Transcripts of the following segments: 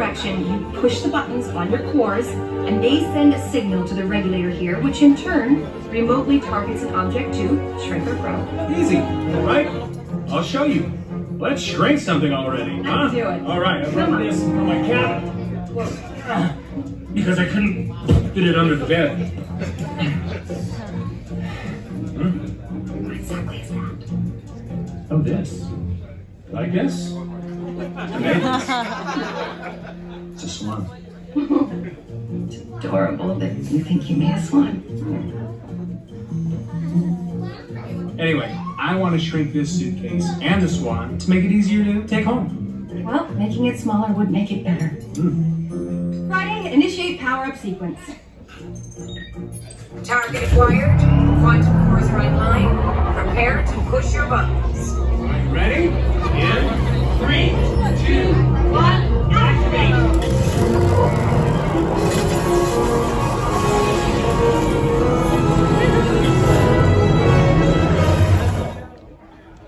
direction, you push the buttons on your cores, and they send a signal to the regulator here, which in turn remotely targets an object to shrink or probe. Easy, right? I'll show you. Let's shrink something already, huh? Let's do it. All right, I brought this from my cabinet. Whoa. Because I couldn't fit it under the bed. What exactly is that? Oh, this. I guess. It's a swan. It's adorable that you think you made a swan. Anyway, I want to shrink this suitcase and the swan to make it easier to take home. Well, making it smaller would make it better. Friday, initiate power-up sequence. Target acquired. Quantum cores are online. Prepare to push your buttons. Ready? In 3, 2, 1, activate!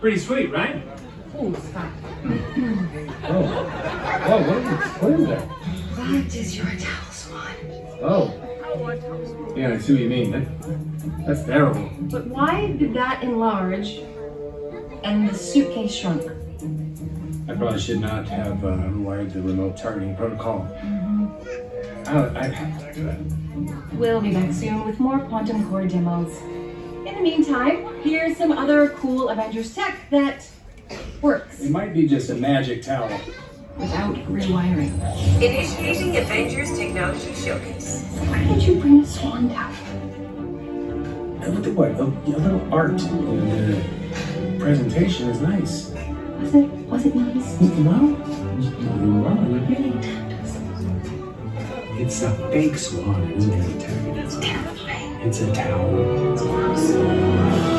Pretty sweet, right? Oh, stop. Oh, what is that? That is your towel, Swan. Oh. Yeah, I see what you mean. That's terrible. But why did that enlarge and the suitcase shrunk? I probably should not have unwired the remote targeting protocol. Mm-hmm. We'll be back soon with more Quantum Core demos. In the meantime, here's some other cool Avengers tech that works. It might be just a magic towel. Without rewiring. Initiating Avengers Technology Showcase. Why did you bring a swan towel? I looked at what? A little art in the presentation is nice. Was it nice? No. Really? It's a fake swan, isn't it? That's terrifying. It's a towel. It's awesome.